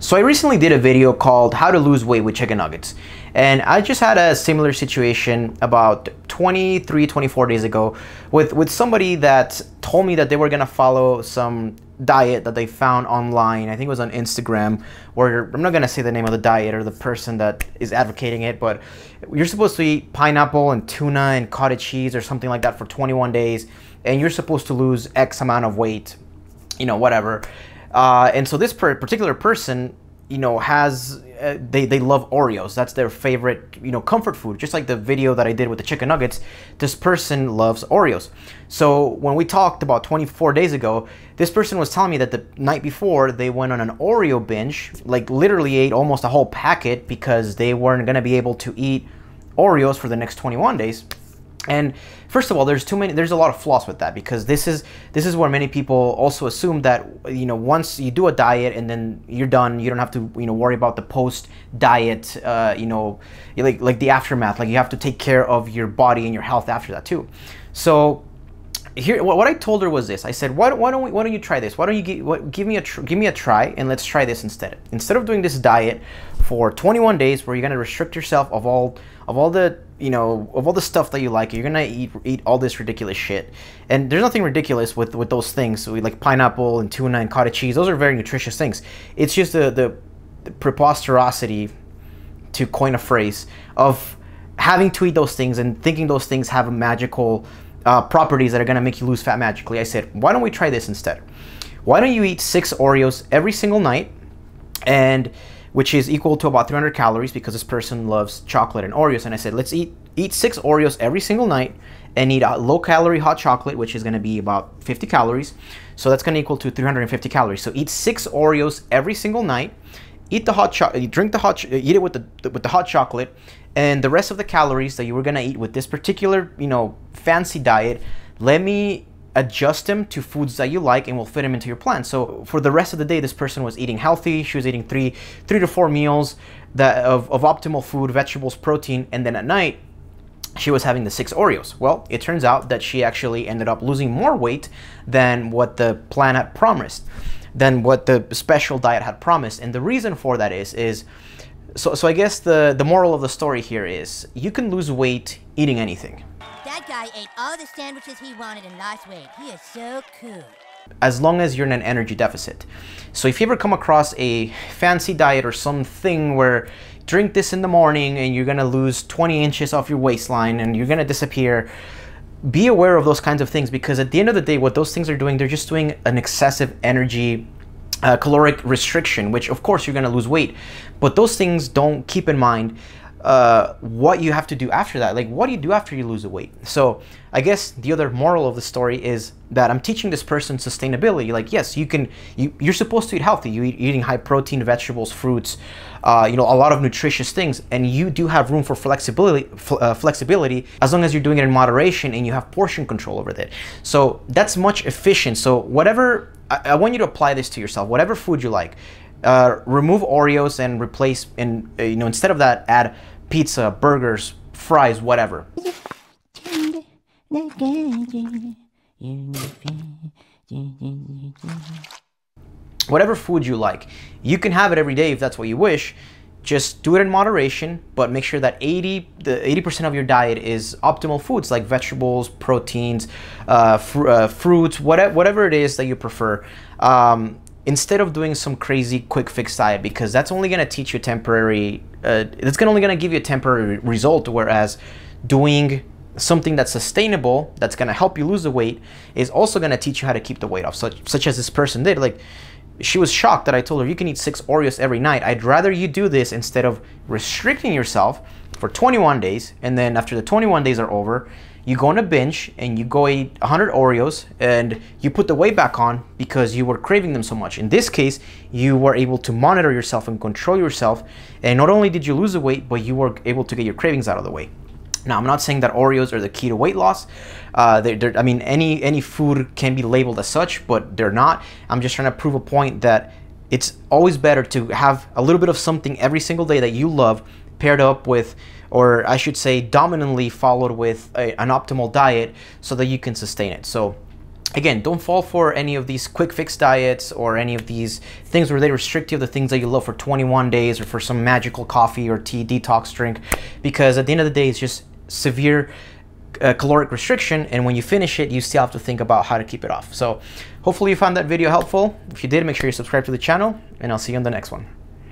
So I recently did a video called How to Lose Weight with Chicken Nuggets, and I just had a similar situation about 24 days ago with somebody that told me that they were gonna follow some diet that they found online. I think it was on Instagram, where I'm not gonna say the name of the diet or the person that is advocating it, but you're supposed to eat pineapple and tuna and cottage cheese or something like that for 21 days, and you're supposed to lose X amount of weight, you know, whatever. And so this particular person, you know, has, they love Oreos. That's their favorite, you know, comfort food. Just like the video that I did with the chicken nuggets, this person loves Oreos. So when we talked about 24 days ago, this person was telling me that the night before they went on an Oreo binge, like literally ate almost a whole packet because they weren't going to be able to eat Oreos for the next 21 days. And first of all, there's a lot of flaws with that, because this is where many people also assume that, you know, once you do a diet and then you're done, you don't have to, you know, worry about the post diet, you know, like the aftermath, like you have to take care of your body and your health after that too. So here, what I told her was this. I said, why don't you try this? Why don't you give me a try and let's try this instead. Instead of doing this diet for 21 days where you're gonna restrict yourself of all the stuff that you like, you're gonna eat all this ridiculous shit. And there's nothing ridiculous with those things. So we like pineapple and tuna and cottage cheese. Those are very nutritious things. It's just the preposterosity, to coin a phrase, of having to eat those things and thinking those things have a magical properties that are gonna make you lose fat magically. I said, why don't we try this instead? Why don't you eat 6 Oreos every single night, and which is equal to about 300 calories, because this person loves chocolate and Oreos. And I said, let's eat 6 Oreos every single night and eat a low-calorie hot chocolate, which is going to be about 50 calories. So that's going to equal to 350 calories. So eat 6 Oreos every single night. Eat the hot chocolate. Eat it with the hot chocolate, and the rest of the calories that you were going to eat with this particular, you know, fancy diet, let me adjust them to foods that you like, and we'll fit them into your plan. So for the rest of the day, this person was eating healthy. She was eating three to four meals of optimal food, vegetables, protein, and then at night she was having the 6 Oreos. Well, it turns out that she actually ended up losing more weight than what the plan had promised, than what the special diet had promised. And the reason for that is so I guess the moral of the story here is you can lose weight eating anything. That guy ate all the sandwiches he wanted and lost weight. He is so cool. As long as you're in an energy deficit. So if you ever come across a fancy diet or something where drink this in the morning and you're gonna lose 20 inches off your waistline and you're gonna disappear, be aware of those kinds of things, because at the end of the day, what those things are doing, they're just doing an excessive energy caloric restriction, which of course you're gonna lose weight. But those things don't keep in mind what you have to do after that. Like, what do you do after you lose the weight? So I guess the other moral of the story is that I'm teaching this person sustainability. Like, yes, you're supposed to eat healthy. You're eating high protein, vegetables, fruits, you know, a lot of nutritious things, and you do have room for flexibility as long as you're doing it in moderation and you have portion control over that. So that's much efficient. So whatever, I want you to apply this to yourself, whatever food you like. Remove Oreos and replace, and you know, instead of that, add pizza, burgers, fries, whatever. Whatever food you like, you can have it every day if that's what you wish. Just do it in moderation, but make sure that 80% of your diet is optimal foods like vegetables, proteins, fruits, whatever it is that you prefer. Instead of doing some crazy quick fix diet, because that's only going to teach you temporary, that's only going to give you a temporary result, whereas doing something that's sustainable, that's going to help you lose the weight, is also going to teach you how to keep the weight off, such as this person did. Like, she was shocked that I told her, you can eat 6 Oreos every night. I'd rather you do this instead of restricting yourself for 21 days, and then after the 21 days are over, you go on a binge and you go eat 100 Oreos and you put the weight back on because you were craving them so much. In this case, you were able to monitor yourself and control yourself. And not only did you lose the weight, but you were able to get your cravings out of the way. Now, I'm not saying that Oreos are the key to weight loss. I mean, any food can be labeled as such, but they're not. I'm just trying to prove a point that it's always better to have a little bit of something every single day that you love, paired up with, or I should say dominantly followed with an optimal diet, so that you can sustain it. So Again, don't fall for any of these quick fix diets or any of these things where they restrict you of the things that you love for 21 days or for some magical coffee or tea detox drink, because at the end of the day, it's just severe caloric restriction, and when you finish it, you still have to think about how to keep it off. So hopefully you found that video helpful. If you did, make sure you subscribe to the channel, and I'll see you on the next one.